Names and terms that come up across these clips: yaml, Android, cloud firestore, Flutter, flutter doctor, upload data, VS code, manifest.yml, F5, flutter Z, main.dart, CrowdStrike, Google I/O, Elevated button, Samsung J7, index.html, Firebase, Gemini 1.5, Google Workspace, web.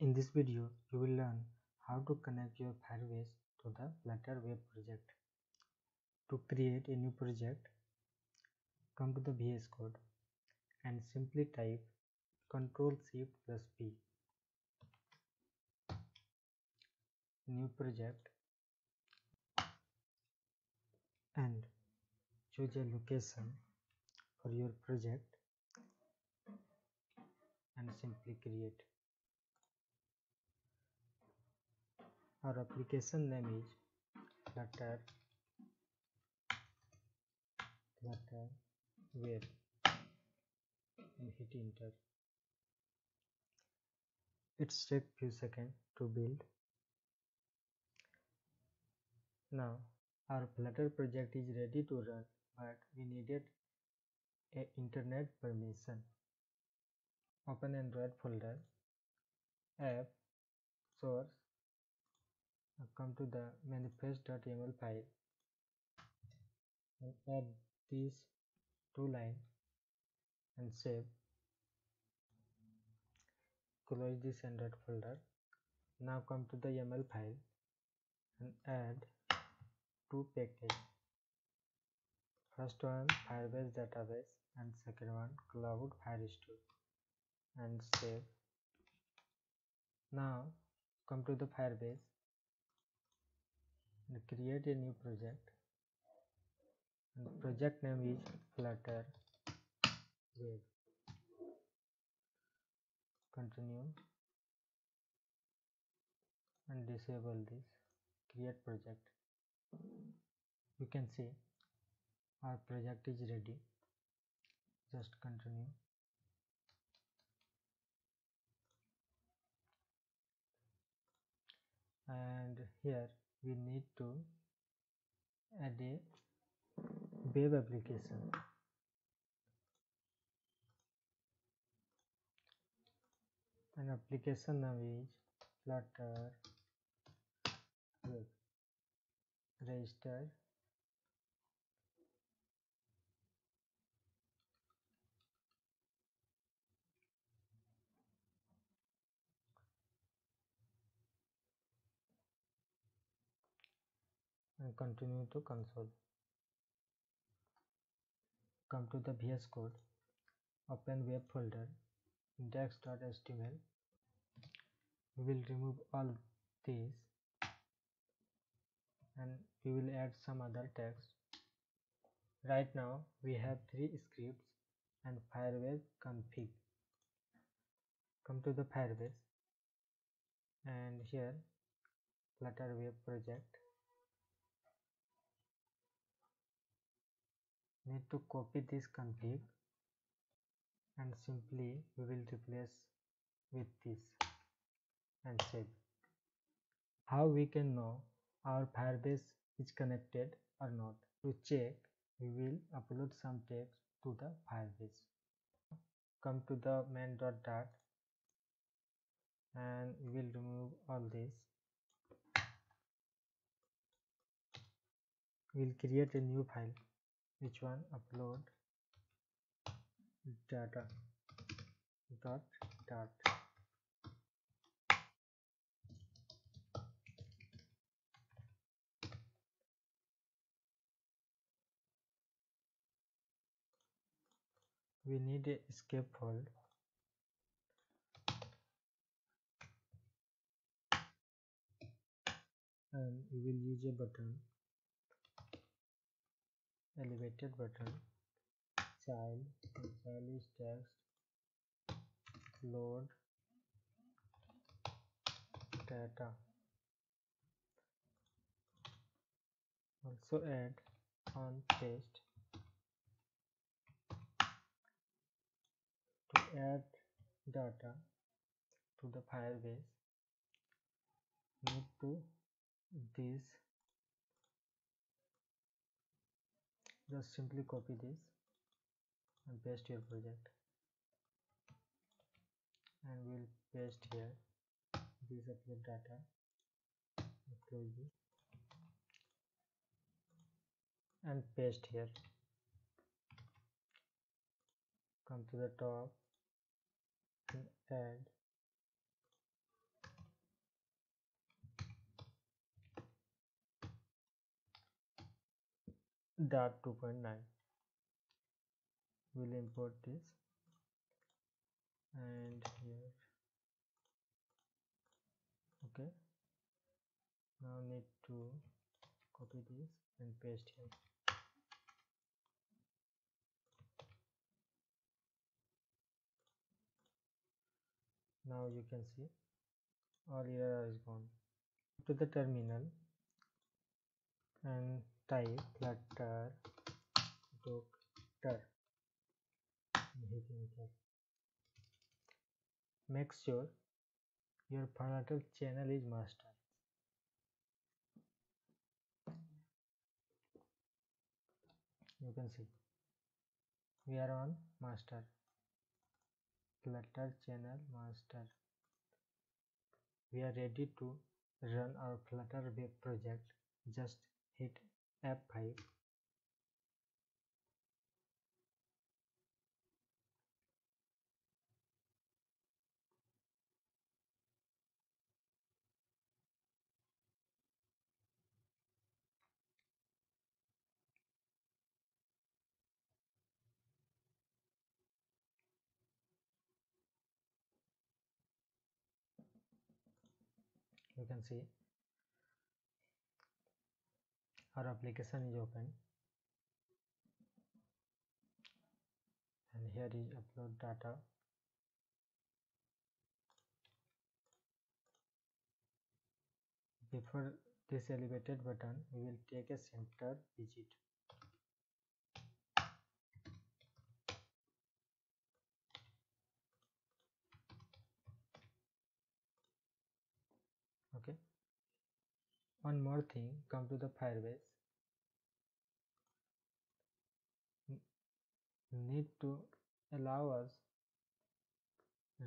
In this video, you will learn how to connect your Firebase to the Flutter web project. To create a new project, come to the VS Code and simply type Ctrl Shift + P, new project, and choose a location for your project and simply create. Our application name is Flutter web and hit enter. It takes few seconds to build. Now our Flutter project is ready to run, but we needed a internet permission. Open Android folder, app, source. Come to the manifest.yml file and add these two lines and save. Close this Android folder. Now come to the YAML file and add two packages. First one Firebase database and second one cloud firestore, and save. Now come to the Firebase and create a new project, and the project name is Flutter Z. Continue and disable this create project. You can see our project is ready. Just continue. And here we need to add a web application. An application name is Flutter web. Register and continue to console. Come to the VS Code, open web folder, index.html. We will remove all these and we will add some other text. Right now we have three scripts and Firebase config. Come to the Firebase and here Flutter web project. Need to copy this config and simply we will replace with this and save. How we can know our Firebase is connected or not? To check, we will upload some text to the Firebase. Come to the main.dart and we will remove all this. We will create a new file. Which one? Upload data .dart. We need a escape fold. And we will use a button. Elevated button, child is text, load data. Also add on paste. To add data to the Firebase, move to this. Just simply copy this and paste your project, and we will paste here this upload data. Close this and paste here. Come to the top and add Dart 2.9. We'll import this, and here, okay. Now need to copy this and paste here. Now you can see all error is gone. To the terminal and type flutter doctor. Make sure your flutter channel is master. You can see we are on master. Flutter channel master. We are ready to run our Flutter web project. Just hit F5. You can see our application is open, and here is upload data. Before this elevated button, we will take a center digit. One more thing, come to the Firebase. Need to allow us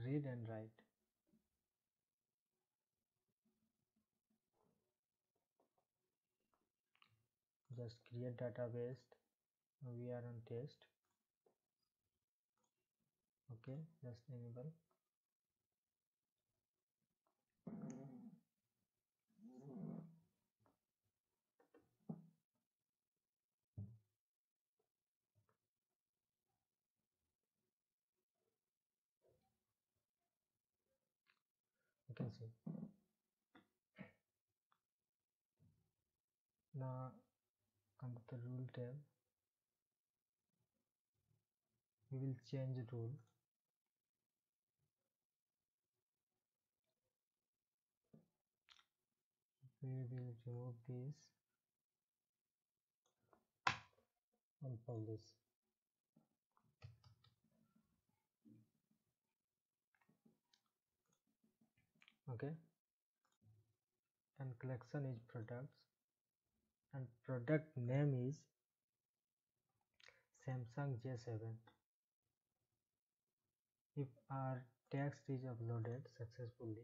read and write. Just create database. We are on test. Okay, just enable. See. Now come to the rule tab. We will change rule. We will remove this and publish. Okay, and collection is products, and product name is Samsung J7. If our text is uploaded successfully,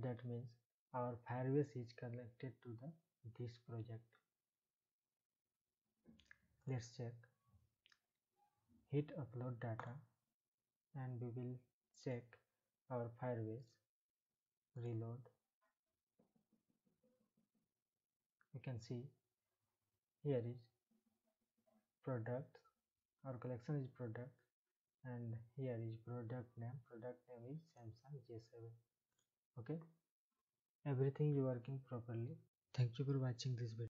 that means our Firebase is connected to this project. Let's check. Hit upload data, and we will check our Firebase. Reload. You can see here is product. Our collection is product, and here is product name. Product name is Samsung J7. Okay, everything is working properly. Thank you for watching this video.